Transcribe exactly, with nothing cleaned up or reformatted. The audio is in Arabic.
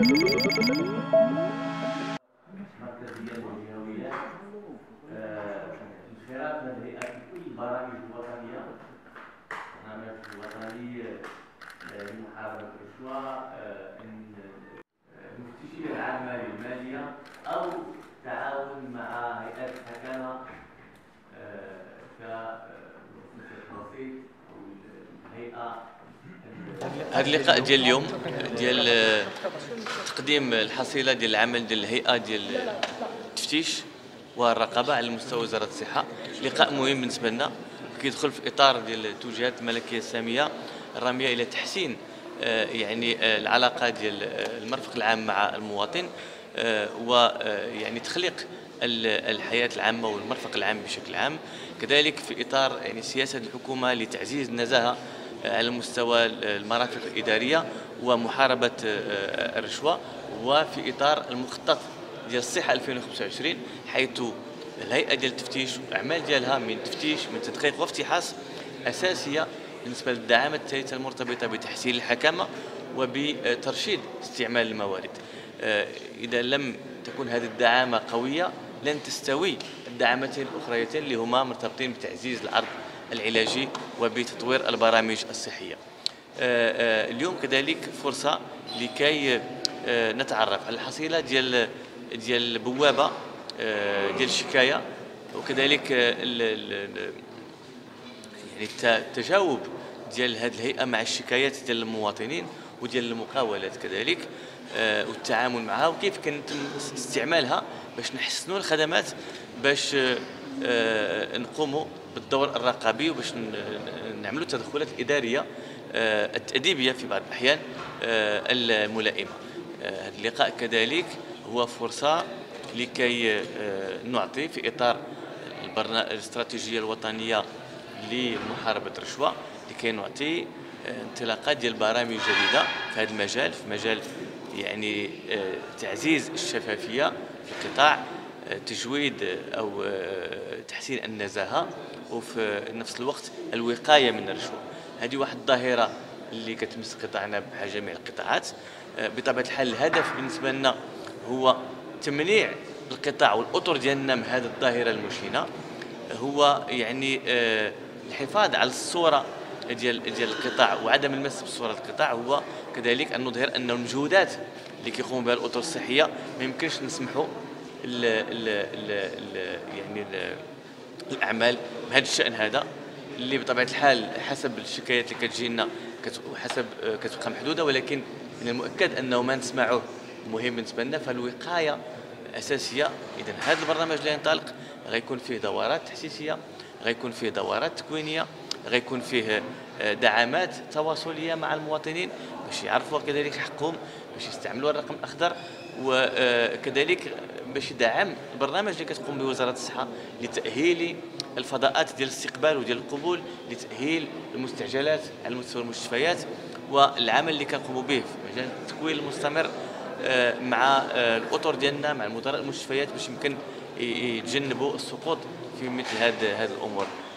مركزية للمئويات، انخراط الهيئة في برامج وطنية، برنامج وطني لمحاربة الرشوة، المفتشية العامة للمالية، أو تعاون مع هيئات الحكامة كالتنسيق أو الهيئة. هذا اللقاء ديال اليوم ديال تقديم الحصيله ديال العمل ديال الهيئه ديال التفتيش والرقابه على مستوى وزاره الصحه، لقاء مهم بالنسبه لنا كيدخل في اطار ديال التوجيهات الملكيه الساميه الراميه الى تحسين يعني العلاقه ديال المرفق العام مع المواطن، ويعني تخليق الحياه العامه والمرفق العام بشكل عام، كذلك في اطار يعني سياسه الحكومه لتعزيز النزاهه على مستوى المرافق الإدارية ومحاربة الرشوة، وفي إطار المخطط ديال الصحة ألفين وخمسة وعشرين، حيث الهيئة ديال التفتيش والأعمال ديالها من تفتيش من تدقيق وافتحاص أساسية بالنسبة للدعامة الثالثة المرتبطة بتحسين الحكامة وبترشيد استعمال الموارد. إذا لم تكن هذه الدعامة قوية لن تستوي الدعامتين الأخريتين اللي هما مرتبطين بتعزيز العرض العلاجي وبتطوير البرامج الصحية. اليوم كذلك فرصة لكي نتعرف على الحصيلة ديال ديال البوابة ديال الشكاية، وكذلك يعني التجاوب ديال هذه الهيئة مع الشكايات ديال المواطنين وديال المقاولات كذلك، والتعامل معها وكيف كنتم استعمالها باش نحسنوا الخدمات، باش نقوموا بالدور الرقابي وباش نعملوا التدخلات الاداريه التاديبيه في بعض الاحيان الملائمه. هذا اللقاء كذلك هو فرصه لكي نعطي في اطار الاستراتيجيه الوطنيه لمحاربه الرشوه، لكي نعطي انطلاقات ديال برامج جديده في هذا المجال، في مجال يعني تعزيز الشفافيه في القطاع، تجويد او تحسين النزاهه، وفي نفس الوقت الوقايه من الرشوه. هذه واحد الظاهره اللي كتمس قطاعنا بحال جميع القطاعات. بطبيعه الحال الهدف بالنسبه لنا هو تمنيع القطاع والاطر ديالنا من هذه الظاهره المشينه، هو يعني الحفاظ على الصوره ديال ديال القطاع وعدم المس بصوره القطاع، هو كذلك ان نظهر ان المجهودات اللي كيقوم بها الاطر الصحيه ما يمكنش نسمحوا ال ال ال ال يعني ال الاعمال بهذا الشان هذا، اللي بطبيعه الحال حسب الشكايات اللي كتجينا حسب كتبقى محدوده، ولكن من المؤكد انه ما نسمعوه مهم بالنسبه لنا، فالوقايه اساسيه. اذا هذا البرنامج اللي ينطلق غيكون فيه دورات تحسيسيه، غيكون فيه دورات تكوينيه، غيكون فيه دعامات تواصليه مع المواطنين باش يعرفوا كذلك حقهم، باش يستعملوا الرقم الاخضر، وكذلك باش يدعم البرنامج اللي كتقوم به وزاره الصحه لتاهيل الفضاءات ديال الاستقبال وديال القبول، لتاهيل المستعجلات على مستوى المستشفيات، والعمل اللي كنقوموا به في مجال التكوين المستمر مع الاطر ديالنا مع مدراء المستشفيات باش يمكن يتجنبوا السقوط في مثل هذه الامور.